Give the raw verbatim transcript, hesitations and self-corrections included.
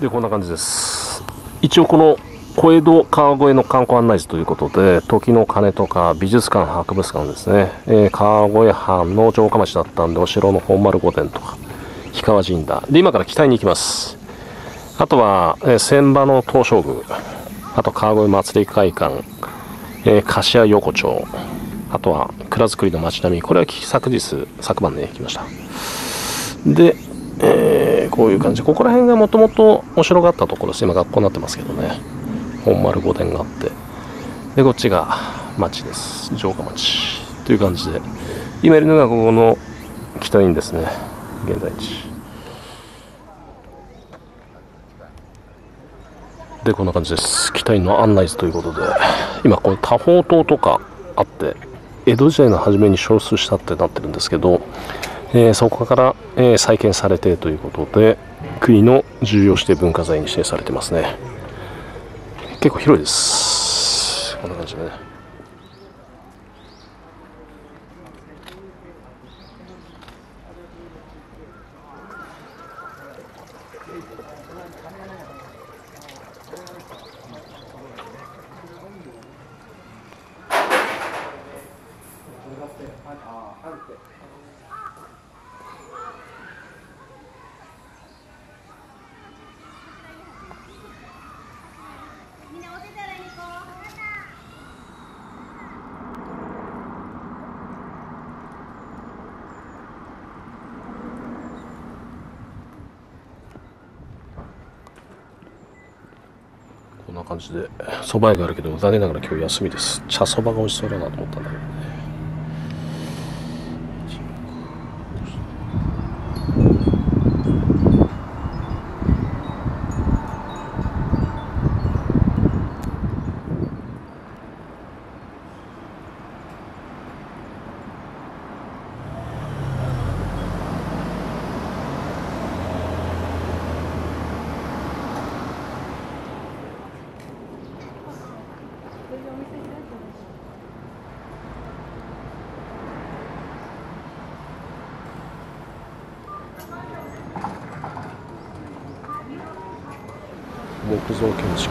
で、こんな感じです。一応この小江戸川越の観光案内図ということで、時の鐘とか美術館、博物館ですね、えー、川越藩の城下町だったんで、お城の本丸御殿とか、氷川神社。で、今から北に行きます。あとは、えー、船場の東照宮、あと川越祭り会館、えー、柏横丁、あとは蔵造りの街並み、これは昨日、昨晩ね、行きました。で、えー、こういう感じ。ここら辺がもともとお城があったところです。今学校になってますけどね。本丸御殿があって。で、こっちが町です。城下町。という感じで。今いるのがここの北院ですね。現在地。で、こんな感じです。北院の案内図ということで。今これ多宝塔とかあって、江戸時代の初めに焼失したってなってるんですけど、えー、そこから、えー、再建されてということで国の重要指定文化財に指定されてますね。結構広いです。こんな感じでね。こんな感じで蕎麦屋があるけど残念ながら今日休みです。茶そばが美味しそうだなと思ったんだけどね。木造建築。